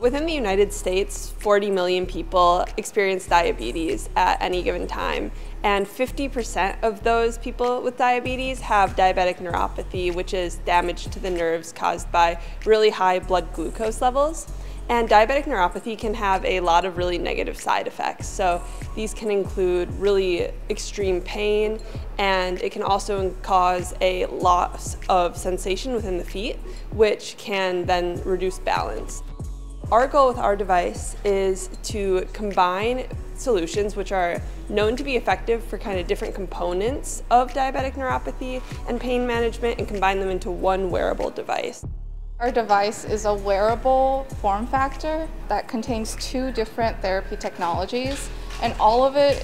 Within the United States, 40 million people experience diabetes at any given time, and 50% of those people with diabetes have diabetic neuropathy, which is damage to the nerves caused by really high blood glucose levels. And diabetic neuropathy can have a lot of really negative side effects. So these can include really extreme pain, and it can also cause a loss of sensation within the feet, which can then reduce balance. Our goal with our device is to combine solutions which are known to be effective for kind of different components of diabetic neuropathy and pain management, and combine them into one wearable device. Our device is a wearable form factor that contains two different therapy technologies, and all of it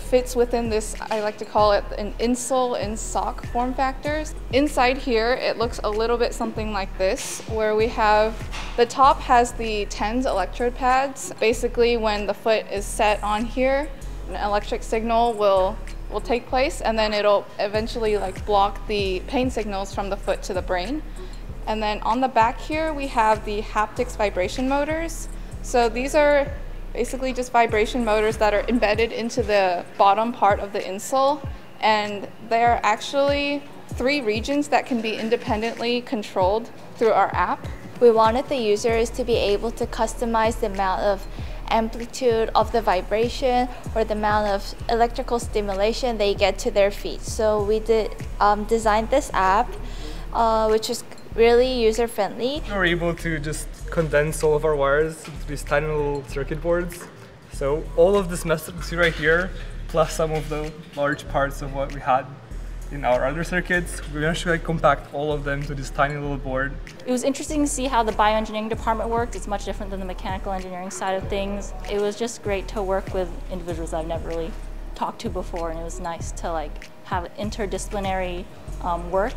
fits within this, I like to call it an insole and sock form factors. Inside here, it looks a little bit something like this, where we have, the top has the TENS electrode pads. Basically, when the foot is set on here, an electric signal will take place, and then it'll eventually like block the pain signals from the foot to the brain. And then on the back here, we have the haptics vibration motors. So these are basically just vibration motors that are embedded into the bottom part of the insole. And there are actually three regions that can be independently controlled through our app. We wanted the users to be able to customize the amount of amplitude of the vibration or the amount of electrical stimulation they get to their feet. So we designed this app, which is really user-friendly. We were able to just condense all of our wires into these tiny little circuit boards. So all of this mess that you see right here, plus some of the large parts of what we had in our other circuits, we managed to compact all of them to this tiny little board. It was interesting to see how the bioengineering department worked. It's much different than the mechanical engineering side of things. It was just great to work with individuals I've never really talked to before, and it was nice to have interdisciplinary work.